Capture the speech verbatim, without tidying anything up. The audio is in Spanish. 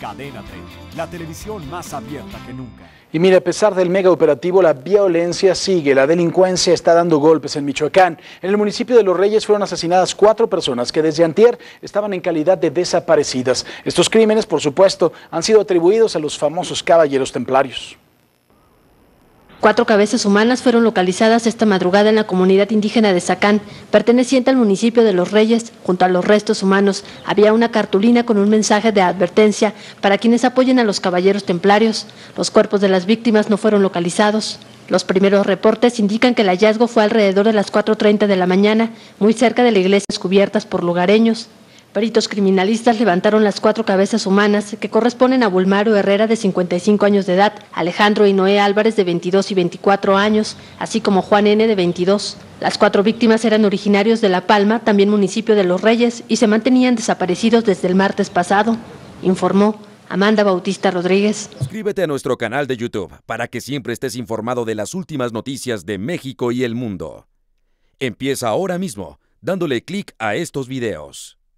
Cadena treinta, la televisión más abierta que nunca. Y mire, a pesar del mega operativo, la violencia sigue. La delincuencia está dando golpes en Michoacán. En el municipio de Los Reyes fueron asesinadas cuatro personas que desde antier estaban en calidad de desaparecidas. Estos crímenes, por supuesto, han sido atribuidos a los famosos Caballeros Templarios. Cuatro cabezas humanas fueron localizadas esta madrugada en la comunidad indígena de Sacán, perteneciente al municipio de Los Reyes. Junto a los restos humanos había una cartulina con un mensaje de advertencia para quienes apoyen a los Caballeros Templarios. Los cuerpos de las víctimas no fueron localizados. Los primeros reportes indican que el hallazgo fue alrededor de las cuatro treinta de la mañana, muy cerca de la iglesia, descubiertas por lugareños. Peritos criminalistas levantaron las cuatro cabezas humanas que corresponden a Bulmaro Herrera, de cincuenta y cinco años de edad, Alejandro y Noé Álvarez, de veintidós y veinticuatro años, así como Juan N, de veintidós. Las cuatro víctimas eran originarios de La Palma, también municipio de Los Reyes, y se mantenían desaparecidos desde el martes pasado, informó Amanda Bautista Rodríguez. Suscríbete a nuestro canal de YouTube para que siempre estés informado de las últimas noticias de México y el mundo. Empieza ahora mismo dándole clic a estos videos.